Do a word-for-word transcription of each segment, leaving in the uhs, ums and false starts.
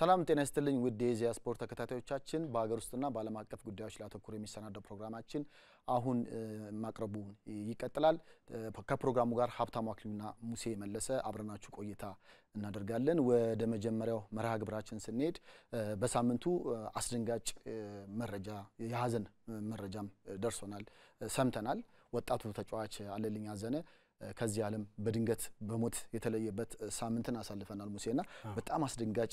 ሰላም ጤና ይስጥልኝ ውድ የኢዜአ ስፖርት ተከታታዮቻችን በአገር ውስጥና በዓለም አቀፍ ጉዳዮች ላይ ተኮር የሚሰናደው ፕሮግራማችን አሁን ማቅረቡ ይቀጥላል። ከፕሮግራሙ ጋር ሀብታሙ አክሊሉና ሙሴ መለሰ አብረናችሁ ቆይታ እናደርጋለን። ወደ መጀመሪያው መርሃ ግብራችን ስንሄድ በሳምንቱ አስደንጋጭ መረጃ የሐዘን መረጃም ደርሶናል ሰምተናል። ወጣቱ ተጫዋች አለልኝ አዘነ ከዚህ ዓለም በድንገት በሞት የተለየበት ሳምንትን አሳልፈናል ሙሴና በጣም አስደንጋጭ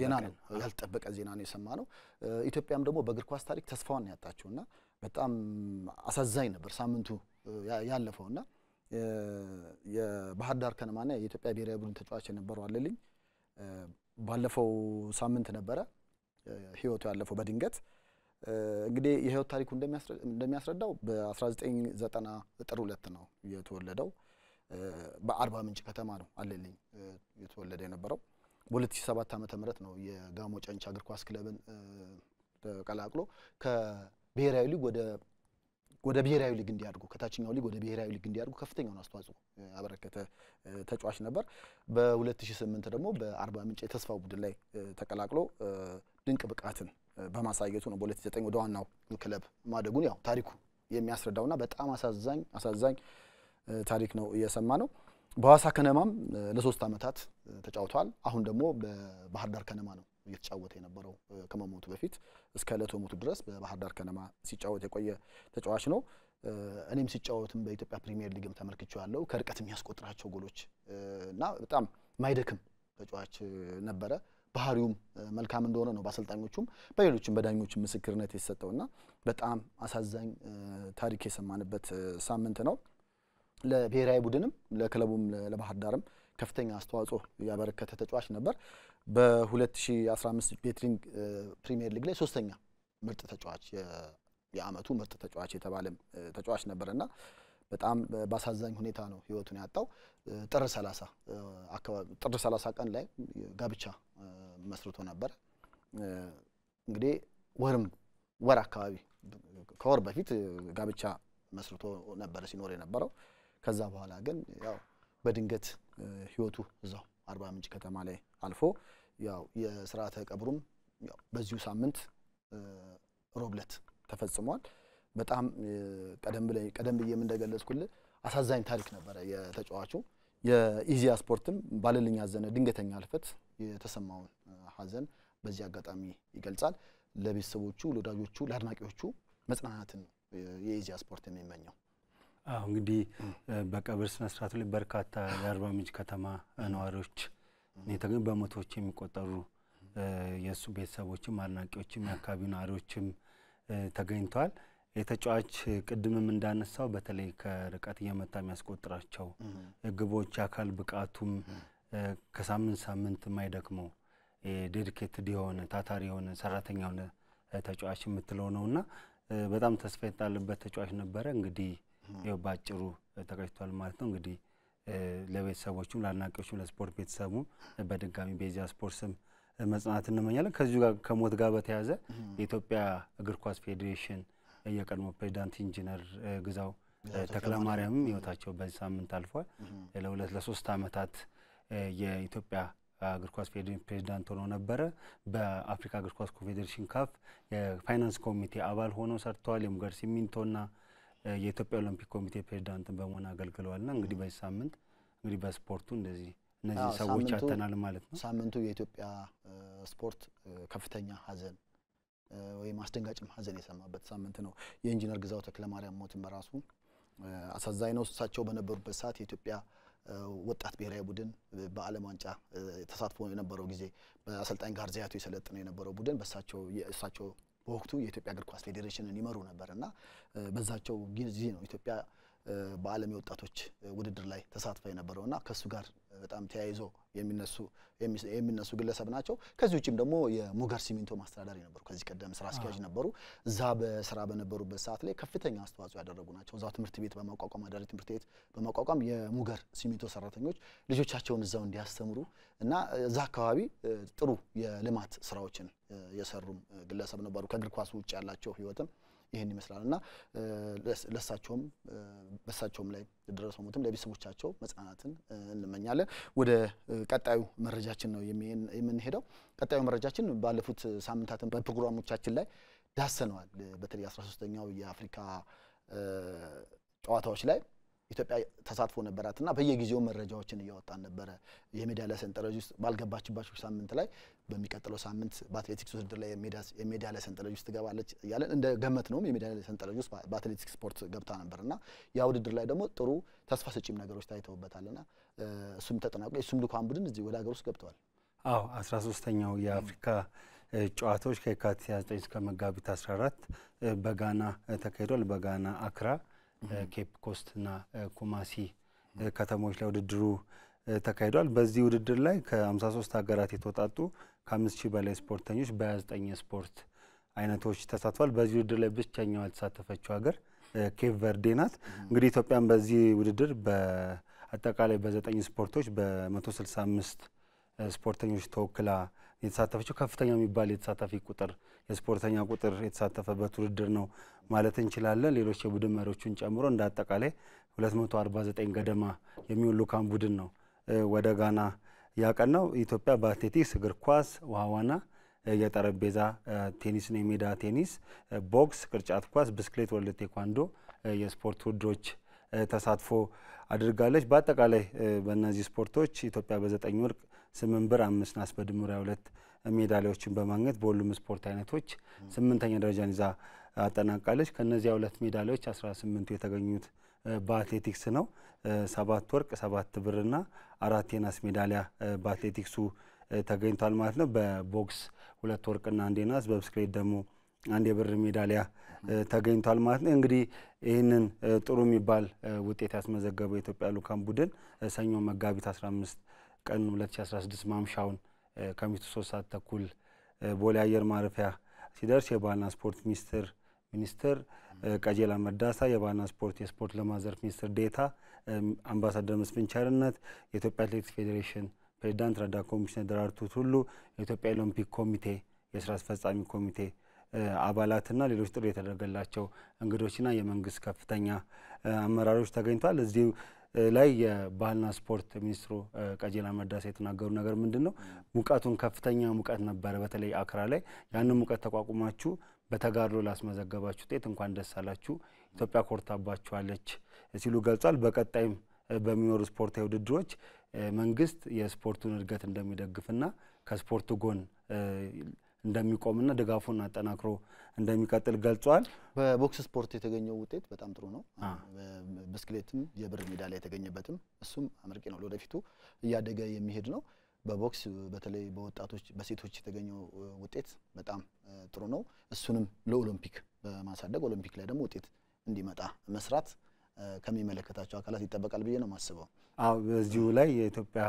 ዜና ነው ያልጠበቀ ዜና ነው የሰማነው። ኢትዮጵያም ደግሞ በእግር ኳስ ታሪክ ተስፋዋን ያጣችውና በጣም አሳዛኝ ነበር ሳምንቱ ያለፈውና የባህር ዳር ከነማና የኢትዮጵያ ብሔራዊ ቡድን ተጫዋች ነበርው አለልኝ ባለፈው ሳምንት ነበረ ህይወቱ ያለፈው በድንገት። እንግዲህ የህይወት ታሪኩ እንደሚያስረዳው በ1990 ጥር ሁለት ነው የተወለደው በአርባ ምንጭ ከተማ ነው አለልኝ የተወለደ የነበረው። በ2007 ዓመተ ምህረት ነው የጋሞ ጨንቻ እግር ኳስ ክለብን ተቀላቅሎ ከብሔራዊ ሊግ ወደ ወደ ብሔራዊ ሊግ እንዲያድጉ ከታችኛው ሊግ ወደ ብሔራዊ ሊግ እንዲያድጉ ከፍተኛውን አስተዋጽኦ ያበረከተ ተጫዋች ነበር። በ2008 ደግሞ በአርባ ምንጭ የተስፋው ቡድን ላይ ተቀላቅሎ ድንቅ ብቃትን በማሳየቱ ነው በ2009 ወደ ዋናው ክለብ ማደጉን ያው ታሪኩ የሚያስረዳውና በጣም አሳዛኝ አሳዛኝ ታሪክ ነው የሰማነው። በዋሳ ከነማም ለ3 አመታት ተጫውቷል። አሁን ደግሞ በባህር ዳር ከነማ ነው እየተጫወተ የነበረው ከመሞቱ በፊት እስከ ለተሞቱ ድረስ በባህር ዳር ከነማ ሲጫወት የቆየ ተጫዋች ነው። እኔም ሲጫወቱም በኢትዮጵያ ፕሪሚየር ሊግም ተመልክቻለሁ። ከርቀት የሚያስቆጥራቸው ጎሎች እና በጣም ማይደክም ተጫዋች ነበረ። ባህሪውም መልካም እንደሆነ ነው ባሰልጣኞቹም በሌሎችም በዳኞችም ምስክርነት የተሰጠውና በጣም አሳዛኝ ታሪክ የሰማንበት ሳምንት ነው። ለብሔራዊ ቡድንም ለክለቡም ለባህር ዳርም ከፍተኛ አስተዋጽኦ ያበረከተ ተጫዋች ነበር። በ2015 ቤትሪንግ ፕሪሚየር ሊግ ላይ ሶስተኛ ምርጥ ተጫዋች የአመቱ ምርጥ ተጫዋች የተባለ ተጫዋች ነበርና በጣም ባሳዛኝ ሁኔታ ነው ህይወቱን ያጣው። ጥር 30 አካባቢ ጥር 30 ቀን ላይ ጋብቻ መስርቶ ነበር። እንግዲህ ወርም ወር አካባቢ ከወር በፊት ጋብቻ መስርቶ ነበር ሲኖር የነበረው። ከዛ በኋላ ግን ያው በድንገት ህይወቱ እዛው አርባ ምንጭ ከተማ ላይ አልፎ ያው የሥርዓተ ቀብሩም ያው በዚሁ ሳምንት ሮብለት ተፈጽሟል። በጣም ቀደም ብለን ቀደም ብዬም እንደገለጽኩልህ አሳዛኝ ታሪክ ነበር የተጫዋቹ። የኢዜአ ስፖርትም ባለልኝ አዘነ ድንገተኛ አልፈት የተሰማውን ሐዘን በዚህ አጋጣሚ ይገልጻል። ለቤተሰቦቹ ለወዳጆቹ ለአድናቂዎቹ መጽናናትን የኢዜአ ስፖርት የሚመኘው። አሁን እንግዲህ በቀብር ስነ ስርዓቱ ላይ በርካታ የአርባ ምንጭ ከተማ ነዋሪዎች የተገኙ በመቶዎች የሚቆጠሩ የሱ ቤተሰቦችም አድናቂዎችም ያካባቢው ነዋሪዎችም ተገኝቷል። የተጫዋች ቅድምም እንዳነሳው በተለይ ከርቀት የመጣ የሚያስቆጥራቸው ግቦች አካል ብቃቱም ከሳምንት ሳምንት ማይደክሞ ዴዲኬትድ የሆነ ታታሪ የሆነ ሰራተኛ የሆነ ተጫዋች የምትለው ነውና በጣም ተስፋ የተጣለበት ተጫዋች ነበር። እንግዲህ ያው ባጭሩ ተቀጭቷል ማለት ነው። እንግዲህ ለቤተሰቦቹም ለአድናቂዎቹም ለስፖርት ቤተሰቡም በድጋሚ በኢዜአ ስፖርትስም መጽናናት እንመኛለን። ከዚህ ጋር ከሞት ጋር በተያያዘ የኢትዮጵያ እግር ኳስ ፌዴሬሽን የቀድሞ ፕሬዝዳንት ኢንጂነር ግዛው ተክለማርያም ይወታቸው በዚህ ሳምንት አልፏል። ለሁለት ለሶስት አመታት የኢትዮጵያ እግር ኳስ ፌዴሬሽን ፕሬዝዳንት ሆኖ ነበር። በአፍሪካ እግር ኳስ ኮንፌዴሬሽን ካፍ የፋይናንስ ኮሚቴ አባል ሆኖ ሰርቷል። የሙገር ሲሚንቶና የኢትዮጵያ ኦሎምፒክ ኮሚቴ ፕሬዝዳንት በመሆን አገልግሏልና እንግዲህ በዚህ ሳምንት እንግዲህ በስፖርቱ እንደዚህ እነዚህ ሰዎች አተናል ማለት ነው። ሳምንቱ የኢትዮጵያ ስፖርት ከፍተኛ ሐዘን ወይ ማስደንጋጭም ሐዘን የሰማበት ሳምንት ነው። የኢንጂነር ግዛው ተክለማርያም ሞት በራሱ አሳዛኝ ነው። እሳቸው በነበሩበት ሰዓት የኢትዮጵያ ወጣት ብሔራዊ ቡድን በዓለም ዋንጫ ተሳትፎ የነበረው ጊዜ በአሰልጣኝ ጋር ዚያቱ የሰለጠነው የነበረው ቡድን በእሳቸው እሳቸው በወቅቱ የኢትዮጵያ እግር ኳስ ፌዴሬሽንን ይመሩ ነበርና በዛቸው ጊዜ ነው ኢትዮጵያ በዓለም የወጣቶች ውድድር ላይ ተሳትፋ የነበረውና ከሱ ጋር በጣም ተያይዞ የሚነሱ የሚነሱ ግለሰብ ናቸው። ከዚህ ውጪም ደግሞ የሙገር ሲሚንቶ ማስተዳደር የነበሩ ከዚህ ቀደም ስራ አስኪያጅ ነበሩ። እዛ በስራ በነበሩበት ሰዓት ላይ ከፍተኛ አስተዋጽኦ ያደረጉ ናቸው። እዛው ትምርት ቤት በማቋቋም አዳሪ ትምርት ቤት በማቋቋም የሙገር ሲሚንቶ ሰራተኞች ልጆቻቸውን እዛው እንዲያስተምሩ እና እዛ አካባቢ ጥሩ የልማት ስራዎችን የሰሩ ግለሰብ ነበሩ። ከእግር ኳስ ውጪ ያላቸው ህይወትም ይሄን ይመስላልና ለሳቸውም በሳቸውም ላይ ድረሰሙትም ለቢስሙቻቸው መጽናናትን እንመኛለን ወደ ቀጣዩ መረጃችን ነው የምንሄደው ቀጣዩ መረጃችን ባለፉት ሳምንታትን በፕሮግራሞቻችን ላይ ዳሰነዋል በተለይ አስራ ሶስተኛው የአፍሪካ ጨዋታዎች ላይ ኢትዮጵያ ተሳትፎ ነበራትና በየጊዜው መረጃዎችን ያወጣን ነበር የሜዳሊያ ሰንጠረዥ ውስጥ ባልገባችባችሁ ሳምንት ላይ በሚቀጥለው ሳምንት በአትሌቲክስ ውድድር ላይ የሜዳሊያ ሰንጠረዥ ውስጥ ገባለች ያለን እንደ ገመት ነው የሜዳሊያ ሰንጠረዥ ውስጥ በአትሌቲክስ ስፖርት ገብታ ነበርና ያ ውድድር ላይ ደግሞ ጥሩ ተስፋ ሰጪም ነገሮች ታይተውበታልና እሱም ተጠናቀቀ እሱም ልኳን ቡድን እዚህ ወደ ሀገር ውስጥ ገብቷል አዎ አስራ ሶስተኛው የአፍሪካ ጨዋታዎች ከካቲት ዘጠኝ እስከ መጋቢት አስራ አራት በጋና ተካሂዷል በጋና አክራ ኬፕ ኮስትና ኮማሲ ከተሞች ላይ ውድድሩ ተካሂዷል በዚህ ውድድር ላይ ከ53 ሀገራት የተወጣጡ ከ5000 በላይ ስፖርተኞች በ29 ስፖርት አይነቶች ተሳትፏል በዚህ ውድድር ላይ ብቻኛው አልተሳተፈችው ሀገር ኬፕ ቨርዴ ናት እንግዲህ ኢትዮጵያም በዚህ ውድድር በአጠቃላይ በ9 ስፖርቶች በ165 ስፖርተኞች ተወክላ የተሳተፈችው ከፍተኛ የሚባል የተሳታፊ ቁጥር የስፖርተኛ ቁጥር የተሳተፈበት ውድድር ነው ማለት እንችላለን ሌሎች የቡድን መሪዎችን ጨምሮ እንደ አጠቃላይ ሁለት መቶ አርባ ዘጠኝ ገደማ የሚውሉ ካም ቡድን ነው ወደ ጋና ያቀናው ኢትዮጵያ በአትሌቲክስ እግር ኳስ ዋዋና የጠረጴዛ ቴኒስ ነው ሜዳ ቴኒስ ቦክስ ቅርጫት ኳስ ብስክሌት ወለቴ ኳንዶ የስፖርት ውድድሮች ተሳትፎ አድርጋለች በአጠቃላይ በእነዚህ ስፖርቶች ኢትዮጵያ በ9 ወርቅ ስምንት ብር አምስት ናስ በድምሩ ሁለት ሜዳሊያዎችን በማግኘት በሁሉም ስፖርት አይነቶች ስምንተኛ ደረጃን ይዛ አጠናቃለች ከነዚህ ሁለት ሜዳሊያዎች አስራ ስምንቱ የተገኙት በአትሌቲክስ ነው ሰባት ወርቅ ሰባት ብርና አራት የናስ ሜዳሊያ በአትሌቲክሱ ተገኝቷል ማለት ነው በቦክስ ሁለት ወርቅና አንድ ናስ በብስክሌት ደግሞ አንድ የብር ሜዳሊያ ተገኝቷል ማለት ነው እንግዲህ ይሄንን ጥሩ የሚባል ውጤት ያስመዘገበው ኢትዮጵያ ሉካም ቡድን ሰኞ መጋቢት አስራ አምስት ቀን ሁለት ሺህ አስራ ስድስት ማምሻውን ከሚቱ ሶስት ሰዓት ተኩል ቦሌ አየር ማረፊያ ሲደርስ የባህልና ስፖርት ሚኒስትር ሚኒስትር ቀጀላ መዳሳ የባህልና ስፖርት የስፖርት ለማዘርፍ ሚኒስትር ዴታ አምባሳደር መስፍን ቸርነት የኢትዮጵያ አትሌቲክስ ፌዴሬሽን ፕሬዝዳንት ረዳ ኮሚሽነር ደራርቱ ቱሉ የኢትዮጵያ ኦሎምፒክ ኮሚቴ የሥራ አስፈጻሚ ኮሚቴ አባላትና ሌሎች ጥሪ የተደረገላቸው እንግዶችና የመንግስት ከፍተኛ አመራሮች ተገኝቷል እዚሁ ላይ የባህልና ስፖርት ሚኒስትሩ ቀጀላ መዳሳ የተናገሩ ነገር ምንድነው ሙቀቱን ከፍተኛ ሙቀት ነበር በተለይ አክራ ላይ ያንን ሙቀት ተቋቁማችሁ በተጋድሎ ላስመዘገባችሁ ጤት እንኳን ደስ አላችሁ ኢትዮጵያ ኮርታባችኋለች ሲሉ ገልጿል በቀጣይም በሚኖሩ ስፖርታዊ ውድድሮች መንግስት የስፖርቱን እድገት እንደሚደግፍና ከስፖርቱ ጎን እንደሚቆምና ድጋፉን አጠናክሮ እንደሚቀጥል ገልጿል በቦክስ ስፖርት የተገኘው ውጤት በጣም ጥሩ ነው በብስክሌትም የብር ሜዳሊያ የተገኘበትም እሱም አመርቂ ነው ለወደፊቱ ያደገ የሚሄድ ነው በቦክስ በተለይ በወጣቶች በሴቶች የተገኘው ውጤት በጣም ጥሩ ነው እሱንም ለኦሎምፒክ በማሳደግ ኦሎምፒክ ላይ ደግሞ ውጤት እንዲመጣ መስራት ከመመለከታቸው አካላት ይተበቃል ብዬ ነው ማስበው አው በዚሁ ላይ የኢትዮጵያ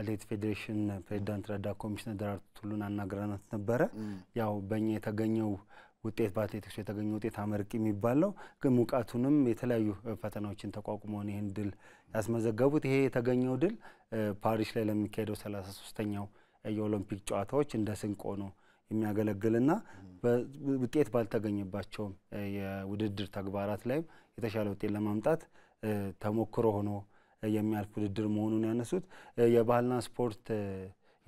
አትሌቲክስ ፌዴሬሽን ፕሬዝዳንት ረዳ ኮሚሽነር ደራርቱ ቱሉን አናግራናት ነበር ያው በእኛ የተገኘው ውጤት በአትሌቲክስ የተገኘው ውጤት አመርቂ የሚባለው ግን ሙቃቱንም የተለያዩ ፈተናዎችን ተቋቁመው ነው ይሄን ድል ያስመዘገቡት ይሄ የተገኘው ድል ፓሪስ ላይ ለሚካሄደው ሰላሳ ሶስተኛው የኦሎምፒክ ጨዋታዎች እንደ ስንቆ ነው የሚያገለግልና ውጤት ባልተገኘባቸው የውድድር ተግባራት ላይ የተሻለ ውጤት ለማምጣት ተሞክሮ ሆኖ የሚያልፍ ውድድር መሆኑን ያነሱት የባህልና ስፖርት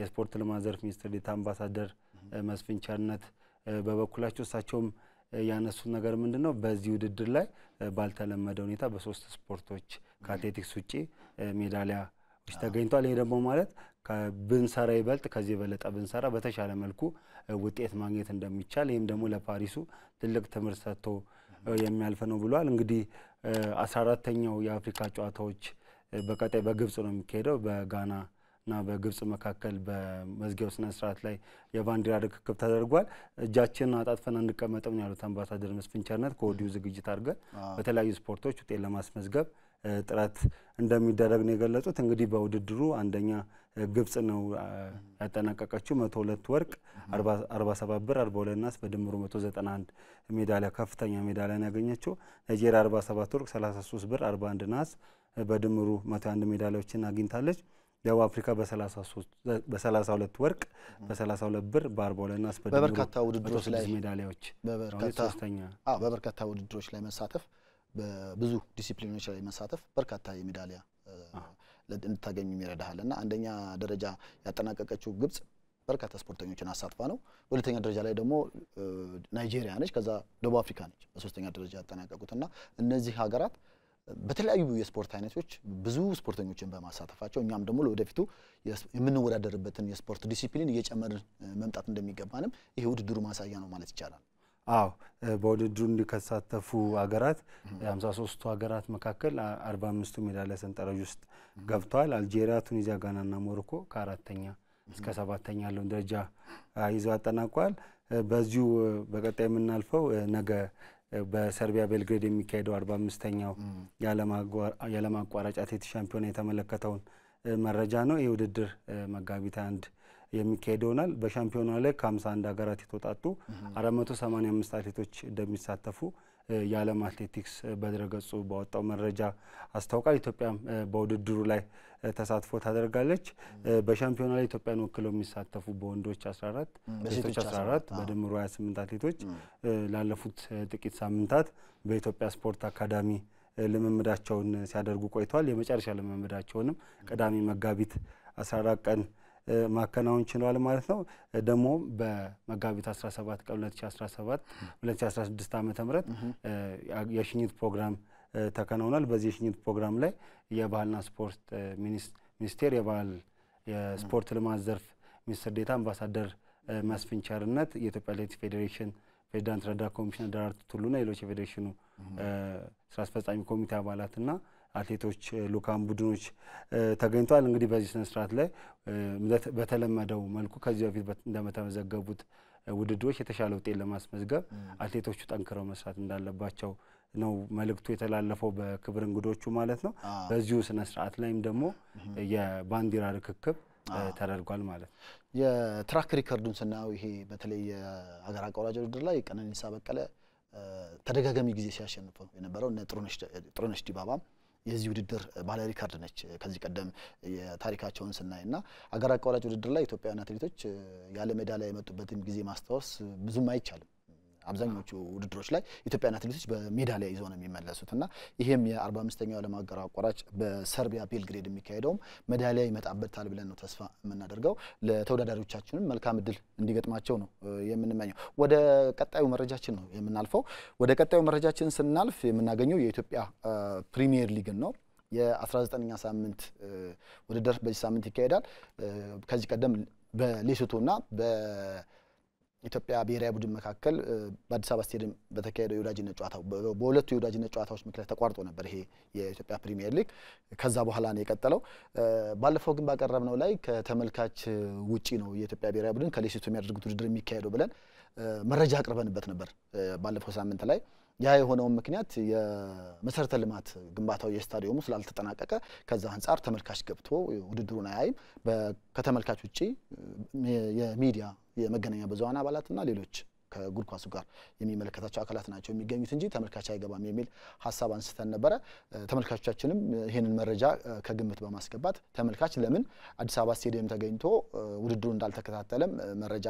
የስፖርት ለማዘርፍ ሚኒስትር ዴታ አምባሳደር መስፍን ቸርነት በበኩላቸው ሳቸውም ያነሱት ነገር ምንድነው በዚህ ውድድር ላይ ባልተለመደ ሁኔታ በሶስት ስፖርቶች ከአትሌቲክስ ውጪ ሜዳሊያ ተገኝቷል ይሄ ደግሞ ማለት ከብንሰራ ይበልጥ ከዚህ በለጠ ብንሰራ በተሻለ መልኩ ውጤት ማግኘት እንደሚቻል ይሄም ደግሞ ለፓሪሱ ትልቅ ትምህርት ሰጥቶ የሚያልፈ ነው ብሏል እንግዲህ አስራ አራተኛው የአፍሪካ ጨዋታዎች በቀጣይ በግብጽ ነው የሚካሄደው በጋና እና በግብጽ መካከል በመዝጊያው ስነ ስርዓት ላይ የባንዲራ ርክክብ ተደርጓል እጃችንን አጣጥፈን አንቀመጥም ያሉት አምባሳደር መስፍን ቸርነት ኮዲው ዝግጅት አድርገን በተለያዩ ስፖርቶች ውጤት ለማስመዝገብ ጥራት እንደሚደረግ ነው የገለጹት እንግዲህ በውድድሩ አንደኛ ግብጽ ነው ያጠናቀቀችው መቶ ሁለት ወርቅ አርባ ሰባት ብር አርባ ሁለት ናስ በድምሩ መቶ ዘጠና አንድ ሜዳሊያ ከፍተኛ ሜዳሊያ ያገኘችው ናይጄሪያ አርባ ሰባት ወርቅ ሰላሳ ሶስት ብር አርባ አንድ ናስ በድምሩ መቶ አንድ ሜዳሊያዎችን አግኝታለች دو أفريقيا بسلاسة سوس بسلاسة ولا تورك بسلاسة ولا بر باربولا الناس بدو ببركاته ودروش لا ميداليوتش ببركاته آه ببركاته ودروش لا مساتف بزو ديسيبلينش لا مساتف بركاته ميداليا لنتاجن ميرادها لنا عندنا درجة يتناك كشوف جبس بركاته سبورتينيوتش ناساتفانو ولتنجا درجة لا دمو نيجيريا نش كذا دو أفريقيا نش بس تنجا درجة يتناك كوتنا النزيه هاجرات بتلا أيوة يسبورت هاي نتوش بزوج سبورت نوتشين بمسافة فاتشوا يوم دمول وده فيتو يس منو ورا درب بتن يسبورت ديسيبلين يجتمع مر ممتعتن دمي جبانم يهود درو مسايانو مالت جالان. آه بعد درون لكسات تفو عقارات أمزاس أسطو عقارات مكاكل أربعة مستو ميدالية سنترا جست قبطال الجزائر تونسيا غانا ناموروكو كارات تنيا كسبات تنيا لندرجة إزواتنا قال بزجو بقطع من الفو نجا بسربيا بلغراد የሚካሄደው አርባ አምስተኛው የዓለም የዓለም አቋራጭ አትሌቲክስ ሻምፒዮና የተመለከተውን መረጃ ነው። የውድድር መጋቢት አንድ የሚካሄደውናል። በሻምፒዮና ላይ ከሀምሳ አንድ ሀገራት የተወጣጡ አራት መቶ ሰማንያ አምስት አትሌቶች እንደሚሳተፉ የዓለም አትሌቲክስ በድረገጹ ባወጣው መረጃ አስተዋውቃል። ኢትዮጵያም በውድድሩ ላይ ተሳትፎ ታደርጋለች። በሻምፒዮና ላይ ኢትዮጵያን ወክለው የሚሳተፉ በወንዶች አስራ አራት በሴቶች አስራ አራት በድምሩ ሃያ ስምንት አትሌቶች ላለፉት ጥቂት ሳምንታት በኢትዮጵያ ስፖርት አካዳሚ ለመመዳቸውን ሲያደርጉ ቆይቷል። የመጨረሻ ለመመዳቸውንም ቀዳሚ መጋቢት አስራ አራት ቀን ማከናውን ችሏል ማለት ነው። ደሞ በመጋቢት አስራ ሰባት ቀን ሁለት ሺህ አስራ ሰባት ሁለት ሺህ አስራ ስድስት ዓመተ ምህረት የሽኝት ፕሮግራም ተከናውኗል። በዚህ የሽኝት ፕሮግራም ላይ የባህልና ስፖርት ሚኒስቴር የባህል የስፖርት ልማት ዘርፍ ሚኒስትር ዴኤታ አምባሳደር መስፍን ቸርነት፣ የኢትዮጵያ አትሌቲክስ ፌዴሬሽን ፕሬዝዳንት ረዳት ኮሚሽነር ዳርቱ ቱሉና ሌሎች የፌዴሬሽኑ ስራ አስፈጻሚ ኮሚቴ አባላትና አትሌቶች ሉካም ቡድኖች ተገኝቷል። እንግዲህ በዚህ ስነ ስርዓት ላይ በተለመደው መልኩ ከዚህ በፊት እንደተመዘገቡት ውድድሮች የተሻለ ውጤት ለማስመዝገብ አትሌቶቹ ጠንክረው መስራት እንዳለባቸው ነው መልእክቱ የተላለፈው በክብር እንግዶቹ ማለት ነው። በዚሁ ስነ ስርዓት ላይም ደግሞ የባንዲራ ርክክብ ተደርጓል ማለት ነው። የትራክ ሪከርዱን ስናው ይሄ በተለይ አገር አቋራጭ ውድድር ላይ ቀነኒሳ በቀለ ተደጋጋሚ ጊዜ ሲያሸንፈው የነበረው እና ጥሩነሽ ጥሩነሽ ዲባባ የዚህ ውድድር ባለ ሪካርድ ነች። ከዚህ ቀደም የታሪካቸውን ስናይና አገር አቋራጭ ውድድር ላይ ኢትዮጵያውያን አትሌቶች ያለ ሜዳሊያ የመጡበትን ጊዜ ማስተዋወስ ብዙም አይቻልም። አብዛኞቹ ውድድሮች ላይ ኢትዮጵያውያን አትሌቶች በሜዳሊያ ይዘው ነው የሚመለሱትና ይሄም የ45ኛው ዓለም አገር አቋራጭ በሰርቢያ ቤልግሬድ የሚካሄደው ሜዳሊያ ይመጣበታል ብለን ነው ተስፋ የምናደርገው። ለተወዳዳሪዎቻችንም መልካም እድል እንዲገጥማቸው ነው የምንመኘው። ወደ ቀጣዩ መረጃችን ነው የምናልፈው። ወደ ቀጣዩ መረጃችን ስናልፍ የምናገኘው የኢትዮጵያ ፕሪሚየር ሊግ ነው። የ19ኛ ሳምንት ውድድር በዚህ ሳምንት ይካሄዳል። ከዚህ ቀደም በሌሶቶና በ ኢትዮጵያ ብሔራዊ ቡድን መካከል በአዲስ አበባ ስቴዲየም በተካሄደው የወዳጅነት ጨዋታው በሁለቱ የወዳጅነት ጨዋታዎች ምክንያት ተቋርጦ ነበር ይሄ የኢትዮጵያ ፕሪሚየር ሊግ። ከዛ በኋላ ነው የቀጠለው። ባለፈው ግን ባቀረብነው ላይ ከተመልካች ውጪ ነው የኢትዮጵያ ብሔራዊ ቡድን ከሌሴቶ የሚያደርጉት ውድድር የሚካሄደው ብለን መረጃ አቀርበንበት ነበር ባለፈው ሳምንት ላይ። ያ የሆነው ምክንያት የመሰረተ ልማት ግንባታው የስታዲየሙ ስላልተጠናቀቀ ከዛ አንፃር ተመልካች ገብቶ ውድድሩን አያይም። ከተመልካች ውጪ የሚዲያ የመገናኛ ብዙሃን አባላትና ሌሎች ከእግር ኳሱ ጋር የሚመለከታቸው አካላት ናቸው የሚገኙት እንጂ ተመልካች አይገባም የሚል ሐሳብ አንስተን ነበር። ተመልካቾቻችንም ይሄንን መረጃ ከግምት በማስገባት ተመልካች ለምን አዲስ አበባ ስቴዲየም ተገኝቶ ውድድሩን እንዳልተከታተለም መረጃ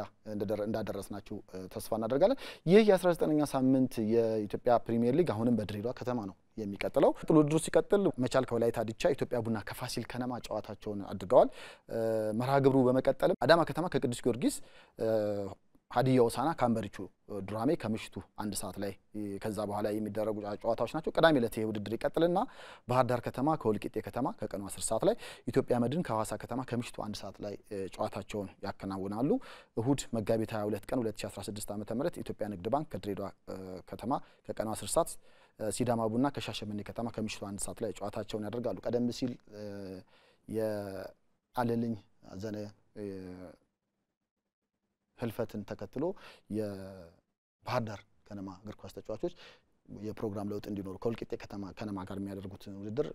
እንዳደረስናችሁ ተስፋ እናደርጋለን። ይህ የ19ኛ ሳምንት የኢትዮጵያ ፕሪሚየር ሊግ አሁንም በድሬዳዋ ከተማ ነው የሚቀጥለው። ውድድሩ ሲቀጥል መቻል ከወላይታ ዲቻ፣ ኢትዮጵያ ቡና ከፋሲል ከነማ ጨዋታቸውን አድርገዋል። መርሃ ግብሩ በመቀጠል አዳማ ከተማ ከቅዱስ ጊዮርጊስ፣ ሀዲያ ወሳና ካምበርቹ ድራሜ ከምሽቱ አንድ ሰዓት ላይ ከዛ በኋላ የሚደረጉ ጨዋታዎች ናቸው። ቀዳሚ ዕለት የውድድር ይቀጥልና ባህር ዳር ከተማ ከወልቂጤ ከተማ ከቀኑ አስር ሰዓት ላይ፣ ኢትዮጵያ መድን ከሐዋሳ ከተማ ከምሽቱ አንድ ሰዓት ላይ ጨዋታቸውን ያከናውናሉ። እሁድ መጋቢት ሃያ ሁለት ቀን ሁለት ሺህ አስራ ስድስት ዓ.ም ኢትዮጵያ ንግድ ባንክ ከድሬዳዋ ከተማ ከቀኑ አስር ሰዓት፣ ሲዳማ ቡና ከሻሸመኔ ከተማ ከምሽቱ አንድ ሰዓት ላይ ጨዋታቸውን ያደርጋሉ። ቀደም ሲል የአለልኝ ዘነ ህልፈትን ተከትሎ የባህር ዳር ከነማ እግር ኳስ ተጫዋቾች የፕሮግራም ለውጥ እንዲኖር ኮልቂጤ ከተማ ከነማ ጋር የሚያደርጉት ውድድር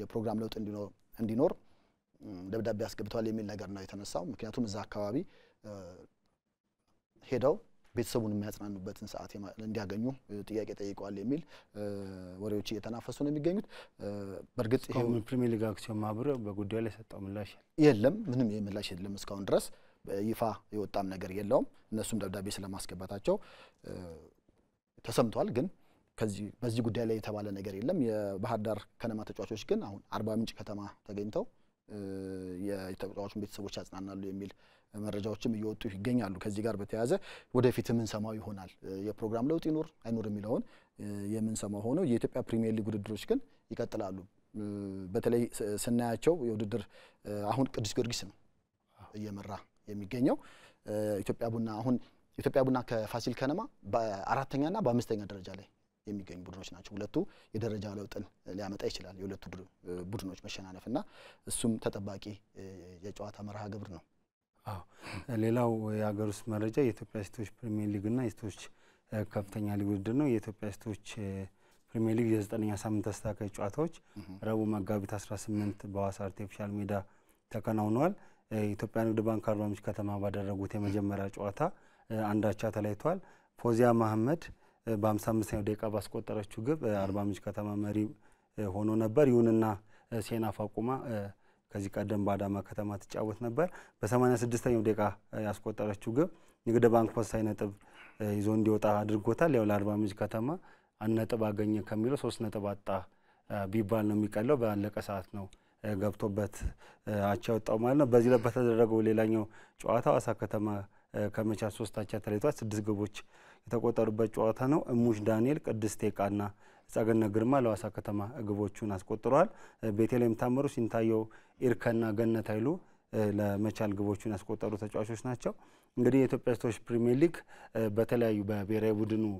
የፕሮግራም ለውጥ እንዲኖር እንዲኖር ደብዳቤ አስገብቷል የሚል ነገር ነው የተነሳው። ምክንያቱም እዛ አካባቢ ሄደው بيتسوون مهاتنا نوبتن ساعات يما لنديا جنيو تيجي تيجي قالي ميل وريوشي يتنافسون بيجنيت برجت إيه من بريمير ليج أكشن معبر بقوديالي ستة ملاش يلهم منهم يملاش يلهم مسكون درس يفا يوتام نجار يلهم الناس مدرب دابيس لماسك باتشوا تسمتوا الجن كذي بس جوديالي ثوالة نجار يلهم يبهدر كنا ما تجواشوش كن هون أربعة منج كتامه تجينتوا يتوقعون بيتسوون شخص عنا اللي ميل مرجعوتشم يوتو يجيني على لوكاس ديجار بتيازه وده في تمن سماه يهونال يا برنامج لو تنور أنور ميلون يا من سماه هونه يتبع بريمير ليج ودروشكن يكتل علو بتلاقي سنة أشوا يودر أهون كدرس كورجسن يا مرة يا ميجينيو يتبع أبونا أهون يتبع أبونا كفاسيل كنما بأراتنجنا بامستنجنا درجة له يا ميجينيو بدرشنا أشوا ولا تو يدرجة له تن لعمة إيش لا يولا تبرو بدرناش مشان أنا فينا السوم تتباكي يجوات مرة قبرنا آه للاو يا عروس مرجع يتوقع ستوش بريمير ليجنا يستوش كابتن يالي ودرنو يتوقع ستوش بريمير ليج يستأني عسام تستاك يجواتوش رابو ما جابي تسرع سمنت بواس أرتيفشال ميدا تكناونوال يتوقع إنه دبان كارلو مش كتما بدر رجوتي مجمرة يجواتا عند أشياء تلايتوال فوزيا محمد بامسام سين ديك أباسكو ترى شجب أربعة مش كتما مري هونو نبر يوننا سينا فاكوما كذي كادم بعد ما كتمات تجاوز نبر بس أنا سدست يوم ديكا ياسكوت على شجب نقدر بانك فصاينة تب يزون ديوتا هادر قطع ليه ولا أربعة ميز كتما أننا تباعيني كميلو سوسنا تباتا بيبالنا ميكالو بعلك ساعتنا قبتو بات أشياء تأملنا بزيلا بتدرج رجولي لانيو شو عطا أسكتما كمية سوستا تلاتة سدست قبوش يتقوط أربعة شو عطانو موش دانيال كدست كأننا سأقول نجرما لو أسكتما قبوشون أسكتورال بيتلهم تامرو سنتايو إركاننا جنة تايلو لمثال قبوشون أسكتورو تجواشوش ناتشوا عندي توبستوش بريمير ليج بطلة يبا بيرابودنو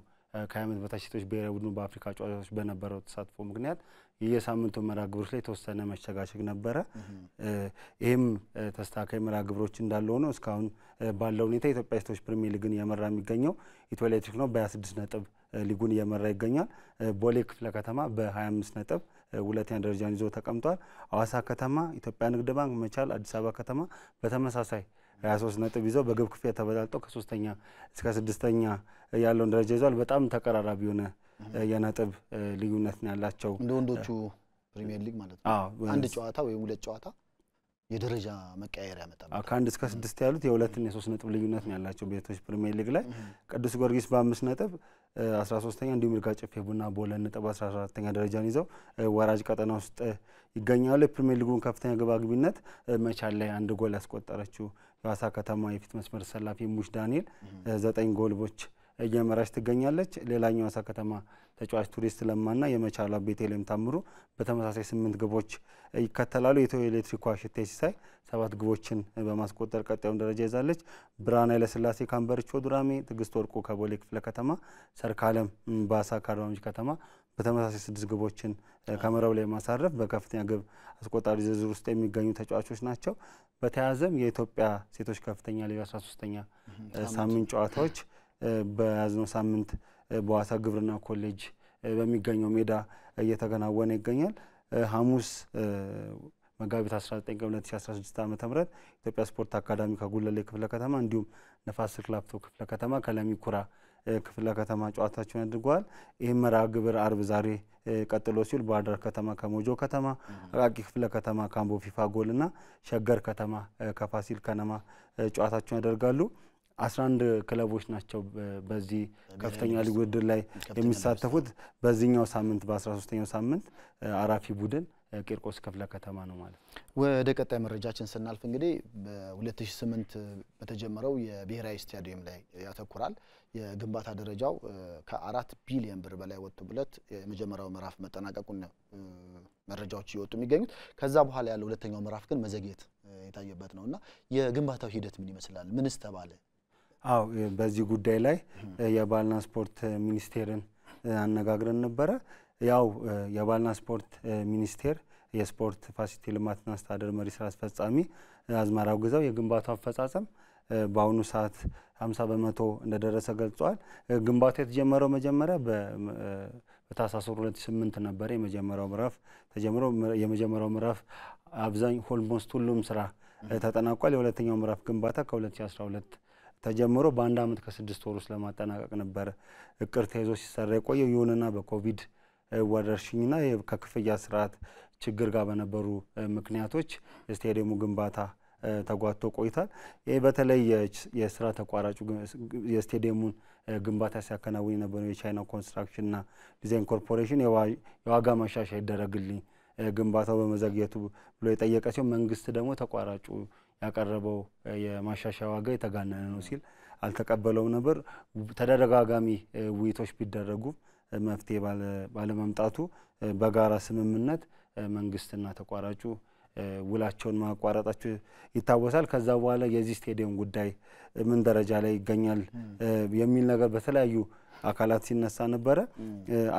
كامل بتشتوش بيرابودنو بأفريقيا تجواشوش بنبرات سات فمغنيات يسامن تمرة قبرشلي توصلنا مشتاقش نبرة هم تستأكل مرة قبروشين دالونه سكون باللوني تاي توبستوش بريمير ليج نيا مرة ميجانيو يتولد شكله بس دسنتب ليجونيا مرة يجانيا بوليك فلكتما بهايم دسنتب ولكن هذا الرجال يزود تكامل أوسع كتما يتوقع أن الدبان مثال أدسابا كتما بثمن ساساي أساس نتبيزه بقى بكفية تبادل توك أساس تانية إسكاس دستانية يا لون رجال بتأمن تكرار رابيونا يا نتب ليجون اثنين لا تشو دون دوتشو بريمير ليج مالت آه عند تشواتا ويمولد تشواتا يدرجة مكايرة متابعة. أكان دسكاس دستيالو تيولاتني سوسنة تبليجنا تني الله شو بيتوش بريمير ليج لا كدس غورجيس بامسنة تب أسرع سوستين دي مركز فيبونا بولن تب أسرع تنقل درجة نيزو وراج كاتنا سوست يغنيا له بريمير ليجون كفتين جباق بينت ما شاء الله عند غول أسكت أرشوا فاسا كتما يفيد مسمار سلا في موش دانيل زاتين غول بوش يا مراشت غنيا له للاينيو فاسا كتما تجواش توريست لما نا يا ما شاء الله بيتلهم تمرو بتمساس سمنت جبوش ይከተላሉ የኤሌክትሪክ ዋሽት ሲሳይ ሰባት ግቦችን በማስቆጠር ቀጣዩን ደረጃ ይዛለች ብራና ለስላሴ ካምበርቾ ዱራሜ ትግስት ወርቁ ከቦሌ ክፍለ ከተማ ሰርካለም ባሳ ካራምጅ ከተማ በተመሳሳይ ስድስት ግቦችን ከመረብ ላይ ማሳረፍ በከፍተኛ ግብ አስቆጣሪ ዝርዝር ውስጥ የሚገኙ ተጫዋቾች ናቸው በተያዘም የኢትዮጵያ ሴቶች ከፍተኛ ሊግ አስራ ሶስተኛ ሳምንት ጨዋታዎች በያዝነው ሳምንት በዋሳ ግብርና ኮሌጅ በሚገኘው ሜዳ እየተገናወነ ይገኛል ሐሙስ መጋቢት አስራ ዘጠኝ ሁለት ሺህ አስራ ስድስት ዓ.ም ኢትዮጵያ ስፖርት አካዳሚ ከጉለሌ ክፍለ ከተማ እንዲሁም ነፋስ ክላፕቶ ክፍለ ከተማ ከለሚኩራ ክፍለ ከተማ ጨዋታቸውን አድርጓል። ይሄ መራ ግብር አርብ ዛሬ ቀጥሎ ሲል ባዳር ከተማ ከሞጆ ከተማ፣ አቃቂ ክፍለ ከተማ ካምቦ ፊፋ ጎልና ሸገር ከተማ ከፋሲል ከነማ ጨዋታቸውን ያደርጋሉ። አስራ አንድ ክለቦች ናቸው በዚህ ከፍተኛ ሊግ ውድድር ላይ የሚሳተፉት በዚህኛው ሳምንት በአስራ ሶስተኛው ሳምንት አራፊ ቡድን ቂርቆስ ክፍለ ከተማ ነው ማለት ወደ ቀጣይ መረጃችን ስናልፍ እንግዲህ በ2008 በተጀመረው የብሔራዊ ስታዲየም ላይ ያተኩራል የግንባታ ደረጃው ከ4 ቢሊዮን ብር በላይ ወጥቶበት የመጀመሪያው ምዕራፍ መጠናቀቁን ነው መረጃዎች ይወጡ የሚገኙት ከዛ በኋላ ያለው ሁለተኛው ምዕራፍ ግን መዘግየት የታየበት ነውና የግንባታው ሂደት ምን ይመስላል ምንስ ተባለ አው በዚህ ጉዳይ ላይ የባልና ስፖርት ሚኒስቴርን አነጋግረን ነበር ያው የባልና ስፖርት ሚኒስቴር የስፖርት ፋሲሊቲ ልማትና አስተዳደር መሪ ስራ አስፈጻሚ አዝማራው ግዛው የግንባታው አፈጻጸም በአሁኑ ሰዓት ሃምሳ በመቶ እንደደረሰ ገልጿል ግንባታው የተጀመረው መጀመሪያ በታህሳስ ሁለት ሺህ ስምንት ነበር የመጀመሪያው ምዕራፍ ተጀምሮ የመጀመሪያው ምዕራፍ አብዛኝ ሆልሞስት ሁሉም ስራ ተጠናቋል የሁለተኛው ምዕራፍ ግንባታ ከ2012 تجمعرو باندام تكسدس تورس لما تناقنا بر كرتهزوس سرقوا يوننا بكوفيد ورشينا يبكف جاسرات تجربنا برو مكنياتوش استيريو مجنباتا تقواتو كويتا يبتلي يسرات قارج يستديمون جنباتا سكناوينا بنو China Construction نا Design Corporation يوا يواجه مشاكل درجلي جنباتا بمزاجيته بلوي تيجكاسيو منغست دمو تقارج ያቀረበው የማሻሻዋጋ የተጋነነ ነው ሲል አልተቀበለው ነበር ተደረጋጋሚ ውይይቶች ቢደረጉ መፍትሄ ባለ መምጣቱ በጋራ ስምምነት መንግስትና ተቋራጩ ውላቸውን ማቋረጣቸው ይታወሳል ከዛ በኋላ የዚህ ስቴዲየም ጉዳይ ምን ደረጃ ላይ ይገኛል የሚል ነገር በተለያዩ አካላት ሲነሳ ነበር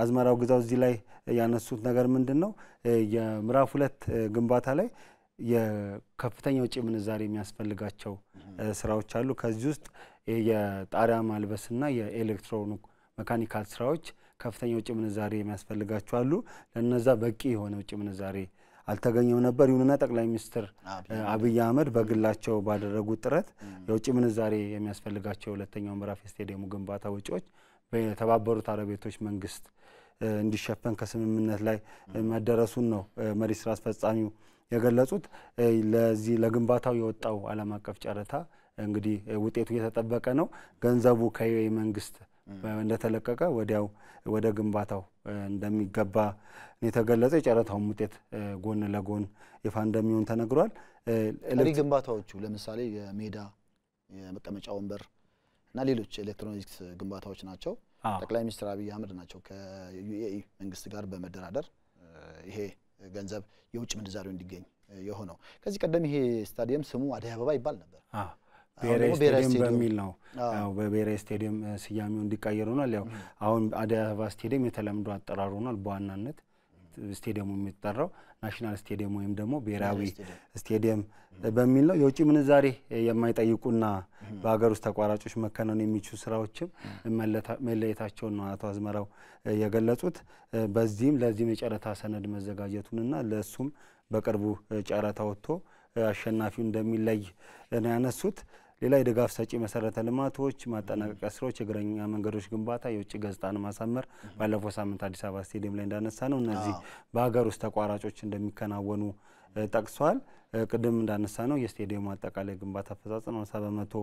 አዝመራው ግዛው እዚህ ላይ ያነሱት ነገር ምንድነው የምራፍ ሁለት ግንባታ ላይ የከፍተኛው ጪም ንዛሪ የሚያስፈልጋቸው ስራዎች አሉ ከዚህ ውስጥ የጣሪያ ማልበስና የኤሌክትሮኒክ መካኒካል ስራዎች ከፍተኛው ጪም ንዛሪ የሚያስፈልጋቸው አሉ ለነዛ በቂ የሆነው ጪም ንዛሪ አልተገኘው ነበር ይሁንና ጠቅላይ ሚኒስትር አብይ አህመድ በግላቸው ባደረጉት ጥረት የጪም ንዛሪ የሚያስፈልጋቸው ሁለተኛው ምዕራፍ ስቴዲየሙ ግንባታ ወጪዎች በተባበሩት አረብ ኤሚሬቶች መንግስት እንዲሸፈን ከስምምነት ላይ መደረሱን ነው መሪ ስራ አስፈጻሚው የገለጹት ለዚህ ለግንባታው የወጣው ዓለም አቀፍ ጫረታ እንግዲህ ውጤቱ የተጠበቀ ነው ገንዘቡ ከዩኤ መንግስት እንደተለቀቀ ወዲያው ወደ ግንባታው እንደሚገባ የተገለጸ ጫረታው ውጤት ጎን ለጎን ይፋ እንደሚሆን ተነግሯል ለዚህ ግንባታዎቹ ለምሳሌ የሜዳ የመቀመጫ ወንበር እና ሌሎች ኤሌክትሮኒክስ ግንባታዎች ናቸው ጠቅላይ ሚኒስትር አብይ አህመድ ናቸው ከዩኤኢ መንግስት ጋር በመደራደር ይሄ ገንዘብ የውጭ ምንዛሪው እንዲገኝ የሆነው ከዚህ ቀደም ይሄ ስታዲየም ስሙ አዲስ አበባ ይባል ነበር አዎ በሬስ ስቴዲየም ነው አዎ በሬስ ስቴዲየም ሲያሚው እንዲቀየር ሆኗል ያው አሁን አዲስ አበባ ስቴዲየም የተለምዶ አጠራር ሆኗል በዋናነት ስቴዲየሙ የሚጠራው ናሽናል ስቴዲየም ወይም ደግሞ ብሔራዊ ስቴዲየም በሚል ነው የውጭ ምንዛሪ የማይጠይቁና በአገር ውስጥ ተቋራጮች መከናወን የሚችሉ ስራዎችም መለየታቸው ነው አቶ አዝመራው የገለጹት በዚህም ለዚህ የጨረታ ሰነድ መዘጋጀቱንና ለሱም በቅርቡ ጨረታ ወጥቶ አሸናፊው እንደሚለይ እና ያነሱት ሌላ የደጋፍ ሰጪ መሰረተ ልማቶች ማጠናቀቂያ ስራዎች የግረኛ መንገዶች ግንባታ የውጭ ገጽታን ማሳመር ባለፈው ሳምንት አዲስ አበባ ስቴዲየም ላይ እንዳነሳ ነው እነዚህ በአገር ውስጥ ተቋራጮች እንደሚከናወኑ ተጠቅሷል ቀደም እንዳነሳ ነው የስቴዲየሙ አጠቃላይ ግንባታ አፈጻጸም ሰባ በመቶ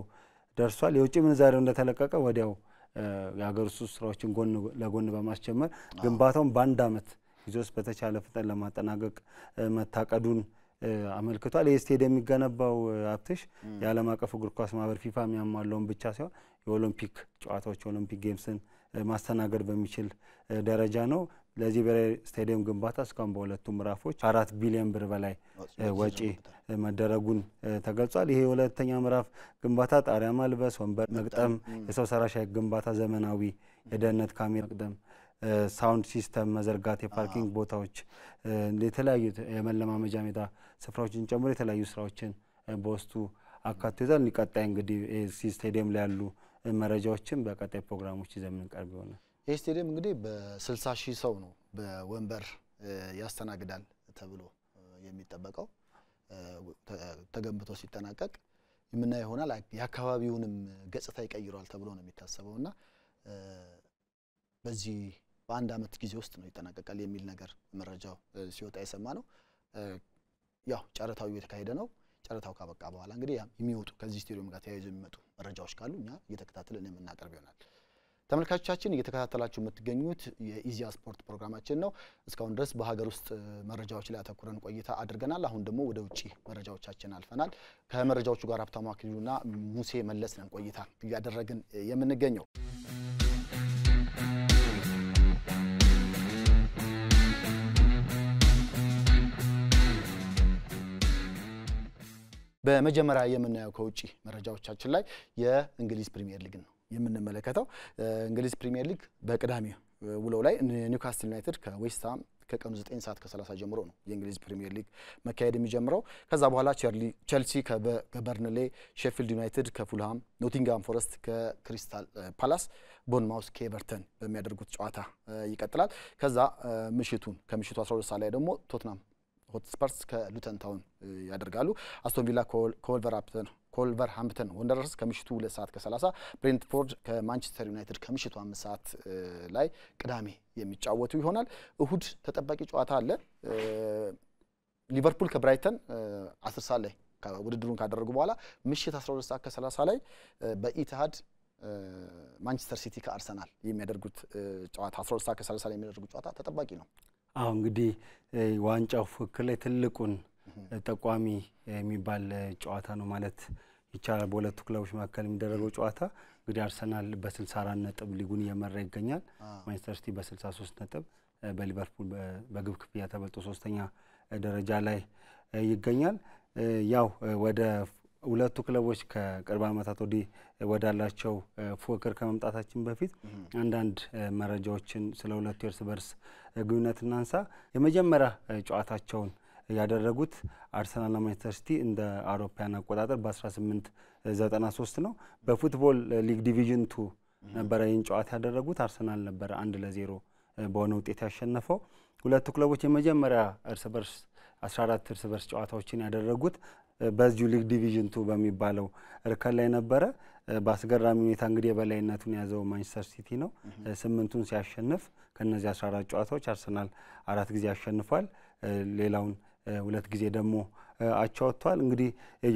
ደርሷል የውጭ ምንዛሪው እንደተለቀቀ ወዲያው የአገር ውስጥ ስራዎችን ጎን ለጎን በማስጀመር ግንባታውን በአንድ አመት ይዞስ በተቻለ ፍጥነት ለማጠናቀቅ መታቀዱን አመልክቷል የስቴዲየም ይገነባው አፕቲሽ የዓለም አቀፍ እግር ኳስ ማህበር ፊፋ የሚያሟላውን ብቻ ሳይሆን የኦሎምፒክ ጨዋታዎች ኦሎምፒክ ጌምስን ማስተናገድ በሚችል ደረጃ ነው ለዚህ ብሔራዊ ስቴዲየም ግንባታ እስካሁን በሁለቱም ምዕራፎች አራት ቢሊዮን ብር በላይ ወጪ መደረጉን ተገልጿል ይሄ ሁለተኛ ምዕራፍ ግንባታ ጣሪያ ማልበስ ወንበር መግጠም የሰው ሰራሽ ግንባታ ዘመናዊ የደህንነት ካሜራ መግጠም ሳውንድ ሲስተም መዘርጋት የፓርኪንግ ቦታዎች ለተለያዩ የመለማመጃ ሜዳ ስፍራዎችን ጨምሮ የተለያዩ ስራዎችን በውስጡ አካተታል ሊቀጣይ እንግዲህ ስቴዲየም ላይ ያሉ መረጃዎችን በቀጣይ ፕሮግራሞች ዘመን ቀርብ ይሆነ ይሄ ስቴዲየም እንግዲህ በ ስልሳ ሺህ ሰው ነው በወንበር ያስተናግዳል ተብሎ የሚጠበቀው ተገንብቶ ሲጠናቀቅ ምንና ይሆናል ያካባቢውንም ገጽታ ይቀይራል ተብሎ ነው የሚታሰበውና በዚህ በአንድ አመት ጊዜ ውስጥ ነው ይተናቀቃል የሚል ነገር መረጃው ሲወጣ የሰማ ነው ያው ጫረታው እየተካሄደ ነው ጫረታው ካበቃ በኋላ እንግዲህ የሚወጡ ከዚህ ስቴዲየም ጋር ተያይዞ የሚመጡ መረጃዎች ካሉ እኛ እየተከታተልን እናቀርብ ይሆናል ተመልካቾቻችን እየተከታተላችሁ የምትገኙት የኢዚያ ስፖርት ፕሮግራማችን ነው እስካሁን ድረስ በሀገር ውስጥ መረጃዎች ላይ አተኩረን ቆይታ አድርገናል አሁን ደግሞ ወደ ውጪ መረጃዎቻችን አልፈናል ከመረጃዎቹ ጋር ሀብታሙ አክሊሉና ሙሴ መለስነን ቆይታ እያደረግን የምንገኘው በመጀመሪያ የምናየው ከውጪ መረጃዎቻችን ላይ የእንግሊዝ ፕሪሚየር ሊግ ነው የምንመለከተው እንግሊዝ ፕሪሚየር ሊግ በቅዳሜ ውለው ላይ ኒውካስትል ዩናይትድ ከዌስትሃም ከቀኑ ዘጠኝ ሰዓት ከሰላሳ ጀምሮ ነው የእንግሊዝ ፕሪሚየር ሊግ መካሄድ የሚጀምረው ከዛ በኋላ ቸልሲ ከበርንሌ ሼፊልድ ዩናይትድ ከፉልሃም ኖቲንግሃም ፎረስት ከክሪስታል ፓላስ ቦንማውስ ከኤቨርተን በሚያደርጉት ጨዋታ ይቀጥላል ከዛ ምሽቱን ከምሽቱ አስራ ሁለት ሰዓት ላይ ደግሞ ቶትናም ሆትስፐርስ ከሉተን ታውን ያደርጋሉ አስቶን ቪላ ኮልቨራፕተን ኮልቨርሃምፕተን ወንደረርስ ከምሽቱ ሁለት ሰዓት ከሰላሳ ብሬንትፎርድ ከማንቸስተር ዩናይትድ ከምሽቱ አምስት ሰዓት ላይ ቅዳሜ የሚጫወቱ ይሆናል። እሁድ ተጠባቂ ጨዋታ አለ። ሊቨርፑል ከብራይተን አስር ሰዓት ላይ ውድድሩን ካደረጉ በኋላ ምሽት አስራ ሁለት ሰዓት ከሰላሳ ላይ በኢቲሃድ ማንቸስተር ሲቲ ከአርሰናል የሚያደርጉት ጨዋታ አስራ ሁለት ሰዓት ከሰላሳ ላይ የሚያደርጉት ጨዋታ ተጠባቂ ነው። አሁን እንግዲህ ዋንጫው ፍክክል ላይ ትልቁን ተቋሚ የሚባል ጨዋታ ነው ማለት ይቻላል። በሁለቱ ክለቦች መካከል የሚደረገው ጨዋታ እንግዲህ አርሰናል በስልሳ አራት ነጥብ ሊጉን እየመራ ይገኛል። ማንቸስተር ሲቲ በስልሳ ሶስት ነጥብ በሊቨርፑል በግብ ክፍያ ተበልጦ ሶስተኛ ደረጃ ላይ ይገኛል። ያው ወደ ሁለቱ ክለቦች ከቅርብ ዓመታት ወዲህ ወዳላቸው ፉክክር ከመምጣታችን በፊት አንድ አንድ መረጃዎችን ስለ ሁለቱ እርስ በርስ ግንኙነትና አንሳ የመጀመሪያ ጨዋታቸውን ያደረጉት አርሰናልና ማንቸስተር ሲቲ እንደ አውሮፓውያን አቆጣጠር በ1893 ነው። በፉትቦል ሊግ ዲቪዥን ሁለት ነበር ይህን ጨዋታ ያደረጉት። አርሰናል ነበር አንድ ለዜሮ በሆነ ውጤት ያሸነፈው። ሁለቱ ክለቦች የመጀመሪያ እርስ በርስ አስራ አራት እርስ በርስ ጨዋታዎችን ያደረጉት በዚሁ ሊግ ዲቪዥን ሁለት በሚባለው እርከን ላይ ነበር። በአስገራሚ ሁኔታ እንግዲህ የበላይነቱን ያዘው ማንቸስተር ሲቲ ነው። ስምንቱን ሲያሸንፍ ከነዚህ አስራ አራት ጨዋታዎች አርሰናል አራት ጊዜ አሸንፏል። ሌላውን ሁለት ጊዜ ደግሞ አቻውቷል። እንግዲህ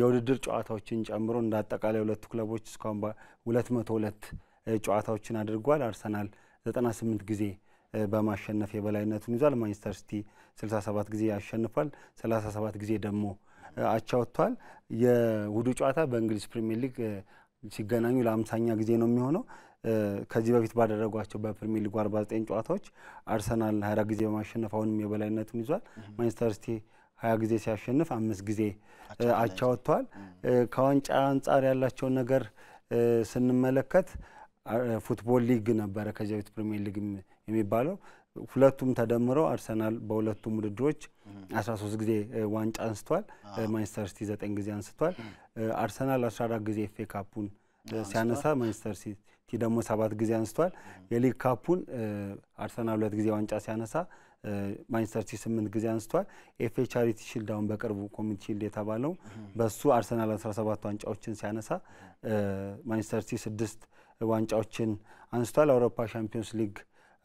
የውድድር ጨዋታዎችን ጨምሮ እንዳጠቃላይ ሁለቱ ክለቦች እስካሁን ሁለት መቶ ሁለት ጨዋታዎችን አድርጓል። አርሰናል ዘጠና ስምንት ጊዜ በማሸነፍ የበላይነቱን ይዟል። ማንቸስተር ሲቲ ስልሳ ሰባት ጊዜ አሸንፏል፣ ሰላሳ ሰባት ጊዜ ደግሞ አቻውቷል። የውዱ ጨዋታ በእንግሊዝ ፕሪሚየር ሊግ ሲገናኙ ለአምሳኛ ጊዜ ነው የሚሆነው። ከዚህ በፊት ባደረጓቸው በፕሪሚየር ሊግ አርባ ዘጠኝ ጨዋታዎች አርሰናል ሃያ ጊዜ በማሸነፍ አሁንም የበላይነቱን ይዟል። ማንቸስተር ሲቲ ሃያ ጊዜ ሲያሸንፍ አምስት ጊዜ አቻውቷል። ከዋንጫ አንጻር ያላቸው ነገር ስንመለከት ፉትቦል ሊግ ነበር ከዚህ በፊት ፕሪሚየር ሊግ የሚባለው። ሁለቱም ተደምረው አርሰናል በሁለቱም ውድድሮች አስራ ሶስት ጊዜ ዋንጫ አንስቷል። ማንቸስተር ሲቲ ዘጠኝ ጊዜ አንስቷል። አርሰናል አስራ አራት ጊዜ ኤፍ ኤ ካፑን ሲያነሳ ማንቸስተር ሲቲ ደግሞ ሰባት ጊዜ አንስቷል። የሊግ ካፑን አርሰናል ሁለት ጊዜ ዋንጫ ሲያነሳ ማንቸስተር ሲቲ ስምንት ጊዜ አንስቷል። ኤፍ ኤ ቻሪቲ ሺልድ አሁን በቅርቡ ኮሚኒቲ ሺልድ የተባለው በሱ አርሰናል አስራ ሰባት ዋንጫዎችን ሲያነሳ ማንቸስተር ሲቲ ስድስት ዋንጫዎችን አንስቷል። አውሮፓ ቻምፒየንስ ሊግ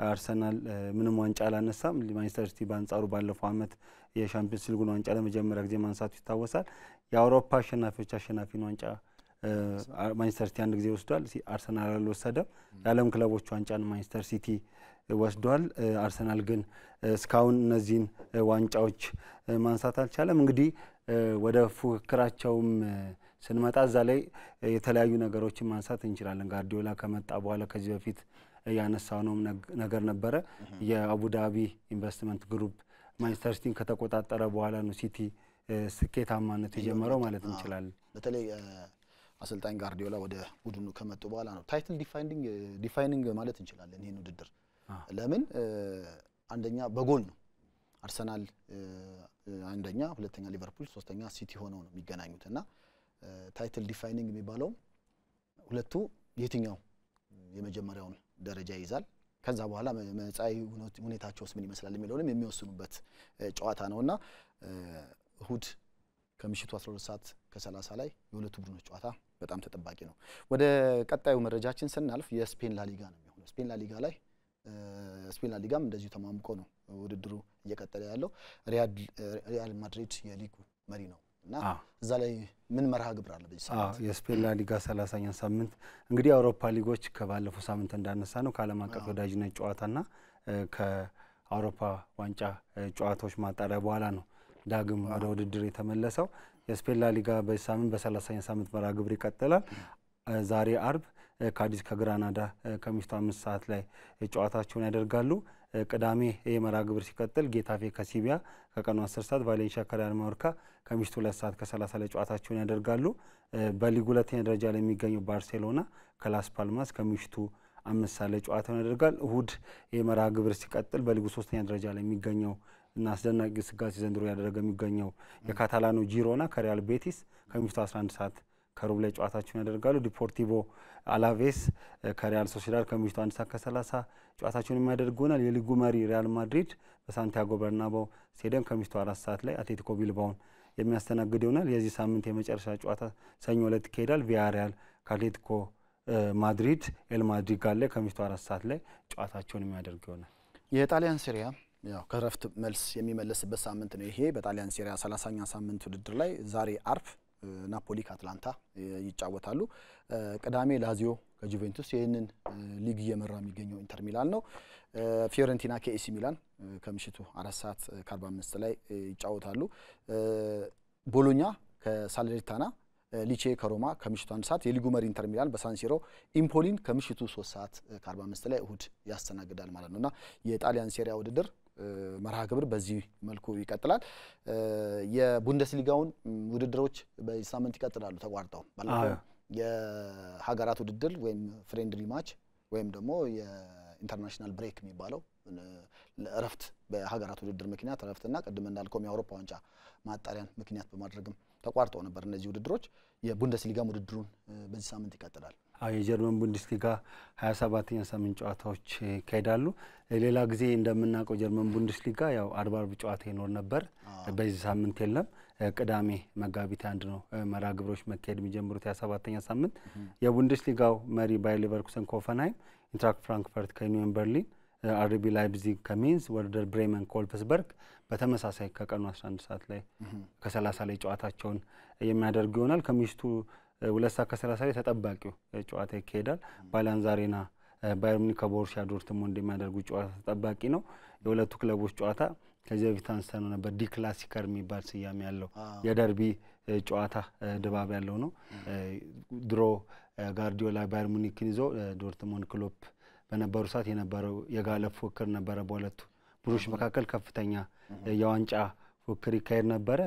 አርሰናል ምንም ዋንጫ አላነሳም። ማንቸስተር ሲቲ በአንጻሩ ባለፈው አመት የቻምፒየንስ ሊጉን ዋንጫ ለመጀመሪያ ጊዜ ማንሳቱ ይታወሳል። የአውሮፓ አሸናፊዎች አሸናፊን ዋንጫ ማንቸስተር ሲቲ አንድ ጊዜ ወስዷል፣ አርሰናል አልወሰደም። የዓለም ክለቦች ዋንጫን ማንቸስተር ሲቲ ወስዷል። አርሰናል ግን እስካሁን እነዚህን ዋንጫዎች ማንሳት አልቻለም። እንግዲህ ወደ ፉክክራቸውም ስንመጣ እዛ ላይ የተለያዩ ነገሮችን ማንሳት እንችላለን። ጋርዲዮላ ከመጣ በኋላ ከዚህ በፊት ያነሳው ነው ነገር ነበር። የአቡዳቢ ኢንቨስትመንት ግሩፕ ማንቸስተር ሲቲን ከተቆጣጠረ በኋላ ነው ሲቲ ስኬታማነት የጀመረው ማለት እንችላለን። በተለይ አሰልጣኝ ጋርዲዮላ ወደ ቡድኑ ከመጡ በኋላ ነው ታይትል ዲፋይኒንግ ዲፋይኒንግ ማለት እንችላለን ይሄን ውድድር። ለምን አንደኛ በጎል ነው አርሰናል አንደኛ፣ ሁለተኛ ሊቨርፑል፣ ሶስተኛ ሲቲ ሆነው ነው የሚገናኙትና ታይትል ዲፋይኒንግ የሚባለው ሁለቱ የትኛው የመጀመሪያውን ደረጃ ይዛል ከዛ በኋላ መጻይ ሁኔታቸውስ ምን ይመስላል የሚለውንም የሚወስኑበት ጨዋታ ነውና እሁድ ከምሽቱ አስራ ሁለት ሰዓት ከሰላሳ ላይ የሁለቱ ቡድኖች ጨዋታ በጣም ተጠባቂ ነው። ወደ ቀጣዩ መረጃችን ስናልፍ የስፔን ላሊጋ ነው የሚሆነው። ስፔን ላሊጋ ላይ ስፔን ላሊጋም እንደዚህ ተማምቆ ነው ውድድሩ እየቀጠለ ያለው። ሪያል ሪያል ማድሪድ የሊጉ መሪ ነው እና እዛ ላይ ምን መርሃ ግብር አለ በዚህ ሰዓት? አዎ የስፔን ላሊጋ ሰላሳኛ ሳምንት እንግዲህ አውሮፓ ሊጎች ከባለፈው ሳምንት እንዳነሳ ነው ከዓለም አቀፍ ወዳጅነት ጨዋታና ከአውሮፓ ዋንጫ ጨዋታዎች ማጣሪያ በኋላ ነው ዳግም ወደ ውድድር የተመለሰው። የስፔን ላሊጋ በዚህ ሳምንት በሰላሳኛ ሳምንት መርሃ ግብር ይቀጥላል። ዛሬ አርብ ካዲስ ከግራናዳ ከምሽቱ አምስት ሰዓት ላይ ጨዋታቸውን ያደርጋሉ። ቅዳሜ የመርሃ ግብር ሲቀጥል ጌታፌ ከሲቢያ ከቀኑ አስር ሰዓት፣ ቫሌንሺያ ከሪያል ማዮርካ ከምሽቱ ሁለት ሰዓት ከሰላሳ ላይ ጨዋታቸውን ያደርጋሉ። በሊጉ ሁለተኛ ደረጃ ላይ የሚገኘው ባርሴሎና ከላስ ፓልማስ ከምሽቱ አምስት ሰዓት ላይ ጨዋታውን ያደርጋል። እሁድ የመርሃ ግብር ሲቀጥል በሊጉ ሶስተኛ ደረጃ ላይ የሚገኘው እና አስደናቂ ስጋት ዘንድሮ ያደረገ የሚገኘው የካታላኑ ጂሮና ከሪያል ቤቲስ ከምሽቱ አስራ አንድ ሰዓት ከሩብ ላይ ጨዋታቸውን ያደርጋሉ። ዲፖርቲቮ አላቬስ ከሪያል ሶሲዳድ ከምሽቱ አንድ ሰዓት ከሰላሳ ጨዋታቸውን የሚያደርጉናል። የሊጉ መሪ ሪያል ማድሪድ በሳንቲያጎ በርናባው ስቴዲየም ከምሽቱ አራት ሰዓት ላይ አትሌቲኮ ቢልባኦን የሚያስተናግደውናል የዚህ ሳምንት የመጨረሻ ጨዋታ ሰኞ ዕለት ከሄዳል ቪያሪያል ካትሌቲኮ ማድሪድ ኤል ማድሪድ ጋር ለከምሽቱ አራት ሰዓት ላይ ጨዋታቸውን የሚያደርገውናል የጣሊያን ሴሪያ ያው ከረፍት መልስ የሚመለስበት ሳምንት ነው ይሄ በጣሊያን ሴሪያ ሰላሳኛ ሳምንት ውድድር ላይ ዛሬ አርብ ናፖሊ ከአትላንታ ይጫወታሉ ቀዳሜ ላዚዮ ከጁቬንቱስ የነን ሊግ የመራ የሚገኘው ኢንተር ሚላን ነው ፊዮረንቲና ከኤሲ ሚላን ከምሽቱ አራት ሰዓት ከአርባ አምስት ላይ ይጫወታሉ ቦሎኛ ከሳለሪታና ሊቼ ከሮማ ከምሽቱ አንድ ሰዓት የሊጉ መሪ ኢንተር ሚላን በሳንሲሮ ኢምፖሊን ከምሽቱ ሶስት ሰዓት ከአርባ አምስት ላይ እሁድ ያስተናግዳል ማለት ነውና የጣሊያን ሴሪያ ውድድር መርሃ ግብር በዚህ መልኩ ይቀጥላል የቡንደስሊጋውን ውድድሮች በሳምንት ይቀጥላሉ ተቋርጠው ባለፈው የሀገራት ውድድር ወይም ፍሬንድሊ ማች ወይም ደግሞ የኢንተርናሽናል ብሬክ የሚባለው ለረፍት በሀገራት ውድድር ምክንያት ረፍትና ቀደም እንዳልከው የአውሮፓ ዋንጫ ማጣሪያን ምክንያት በማድረግም ተቋርጠው ነበር እነዚህ ውድድሮች የቡንደስሊጋ ውድድሩን በዚህ ሳምንት ይቀጥላል የጀርመን ቡንደስሊጋ ሀያ ሰባተኛ ሳምንት ጨዋታዎች ይካሄዳሉ ሌላ ጊዜ እንደምናቀው ጀርመን ቡንደስሊጋ ያው አርባ አርባ ጨዋታ ይኖር ነበር በዚህ ሳምንት የለም ቅዳሜ መጋቢት አንድ ነው መርሃ ግብሮች መካሄድ የሚጀምሩት ሀያ ሰባተኛ ሳምንት የቡንደስሊጋው መሪ ባየር ሌቨርኩሰን ኮፈንሃይም ኢንትራክት ፍራንክፈርት ከዩኒየን በርሊን አርቢ ላይፕዚግ ከሜንስ ወርደር ብሬመን ኮልፕስበርግ በተመሳሳይ ከቀኑ አስራ አንድ ሰዓት ላይ ከሰላሳ ላይ ጨዋታቸውን የሚያደርጉ ይሆናል ከሚሽቱ ሁለት ሰዓት ከሰላሳ ላይ ተጠባቂው ጨዋታ ይካሄዳል ባላንስ አሬና ባየር ሙኒክ ከቦሩሲያ ዶርትሙንድ የሚያደርጉ ጨዋታ ተጠባቂ ነው የሁለቱ ክለቦች ጨዋታ ከዚህ ቪታንስ ታን ነበር ዲ ክላሲከር የሚባል ስያሜ ያለው የደርቢ ጨዋታ ድባብ ያለው ነው ድሮ ጋርዲዮላ ባየር ሙኒክን ይዞ ዶርትሙንድ ክሎፕ በነበሩ ሰዓት የነበረው የጋለ ፉክክር ነበር በሁለቱ ቡድኖች መካከል ከፍተኛ የዋንጫ ፉክክር ይካሄድ ነበር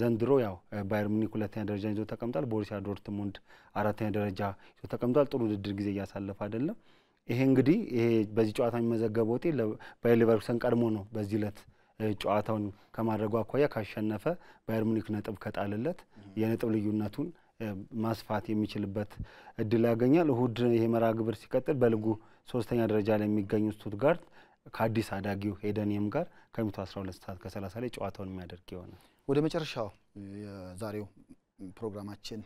ዘንድሮ ያው ባየር ሙኒክ ሁለተኛ ደረጃ ይዞ ተቀምጧል ቦሩሲያ ዶርትሙንድ አራተኛ ደረጃ ይዞ ተቀምጧል ጥሩ ውድድር ጊዜ ያሳለፈ አይደለም ይሄ እንግዲህ ይሄ በዚህ ጨዋታ የሚመዘገበው ጤ ባየር ሌቨርኩሰን ቀድሞ ነው በዚህ ለት ጨዋታውን ከማድረጉ አኳያ ካሸነፈ ባየር ሙኒክ ነጥብ ከጣለለት የነጥብ ልዩነቱን ማስፋት የሚችልበት እድል ያገኛል እሁድ ይሄ መርሃ ግብር ሲቀጥል በልጉ ሶስተኛ ደረጃ ላይ የሚገኙት ስቱትጋርት ከአዲስ አዳጊው ሄደንም ጋር ከምሽቱ አስራ ሁለት ሰዓት ከሰላሳ ላይ ጨዋታውን የሚያደርግ ይሆናል ወደ መጨረሻው የዛሬው ፕሮግራማችን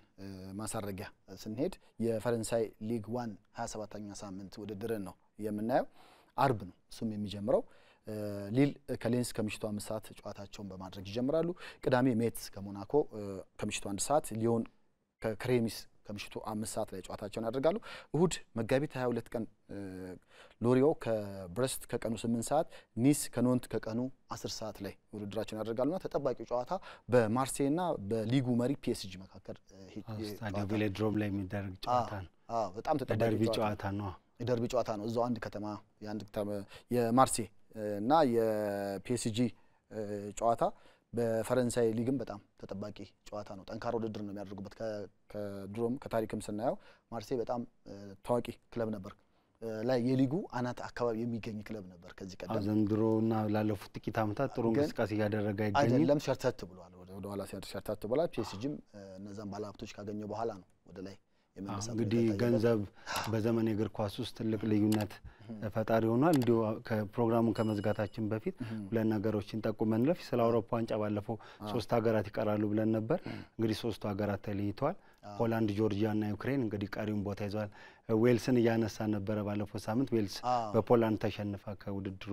ማሳረጊያ ስንሄድ የፈረንሳይ ሊግ አንድ ሀያ ሰባተኛ ሳምንት ውድድር ነው የምናየው አርብ ነው ሱም የሚጀምረው ሊል ከሌንስ ከምሽቱ አምስት ሰዓት ጨዋታቸውን በማድረግ ይጀምራሉ ቅዳሜ ሜትስ ከሞናኮ ከምሽቱ አንድ ሰዓት ሊዮን ከክሬሚስ ከምሽቱ አምስት ሰዓት ላይ ጨዋታቸውን ያደርጋሉ እሁድ መጋቢት ሀያ ሁለት ቀን ሎሪዮ ከብረስት ከቀኑ ስምንት ሰዓት ኒስ ከኖንት ከቀኑ አስር ሰዓት ላይ ውድድራቸውን ያደርጋሉና ተጠባቂው ጨዋታ በማርሴይና በሊጉ መሪ ፒኤስጂ መካከል ስታዲዮ ቬሎድሮም ላይ የሚደረግ ጨዋታ ነው አዎ በጣም ተጠባቂ ጨዋታ ነው የደርቢ ጨዋታ ነው እዛው አንድ ከተማ የአንድ ከተማ የማርሴይ እና የፒኤስጂ ጨዋታ በፈረንሳይ ሊግም በጣም ተጠባቂ ጨዋታ ነው ጠንካራ ውድድር ነው የሚያደርጉበት ከድሮም ከታሪክም ስናየው ማርሴይ በጣም ታዋቂ ክለብ ነበር ላይ የሊጉ አናት አካባቢ የሚገኝ ክለብ ነበር ከዚህ ቀደም ዘንድሮና ላለፉት ጥቂት አመታት ጥሩ እንቅስቃሴ ያደረገ አይገኝም አይደለም ሸርተት ብሏል ወደ ኋላ ሲያደር ሸርተት ብሏል ፒኤስጂም እነዛን ባለሀብቶች ካገኘው በኋላ ነው ወደ ላይ የመነሳው እንግዲህ ገንዘብ በዘመን የእግር ኳስ ውስጥ ትልቅ ልዩነት ፈጣሪ ሆኗል እንዲሁ ከፕሮግራሙን ከመዝጋታችን በፊት ሁለት ነገሮችን ተቆመን ለፍ ስለ አውሮፓ ዋንጫ ባለፈው ሶስት ሀገራት ይቀራሉ ብለን ነበር እንግዲህ ሶስቱ ሀገራት ተለይቷል ሆላንድ ጆርጂያ እና ዩክሬን እንግዲህ ቀሪውን ቦታ ይዟል ዌልስን ያነሳ ነበር ባለፈው ሳምንት ዌልስ በፖላንድ ተሸንፋ ከውድድሩ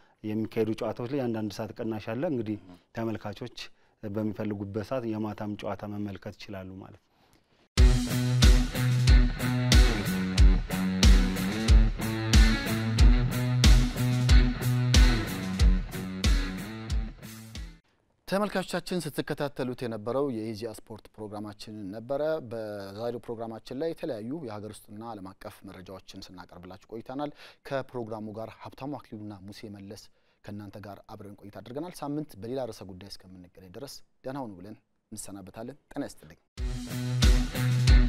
የሚካሄዱ ጨዋታዎች ላይ አንድ ሰዓት ቀናሽ አለ እንግዲህ ተመልካቾች በሚፈልጉበት ሰዓት የማታም ጨዋታ መመልከት ይችላሉ ማለት ተመልካቾቻችን ስትከታተሉት የነበረው የኢዚያ ስፖርት ፕሮግራማችን ነበረ በዛሬው ፕሮግራማችን ላይ ተለያዩ የሀገር ውስጥና ዓለም አቀፍ መረጃዎችን ስናቀርብላችሁ ቆይተናል ከፕሮግራሙ ጋር ሀብታሙ አክሊሉና ሙሴ መለስ ከናንተ ጋር አብረን ቆይታ አድርገናል ሳምንት በሌላ ርዕሰ ጉዳይ እስከምንገናኝ ድረስ ደህና ሁኑ ብለን እንሰናበታለን ጤና ይስጥልኝ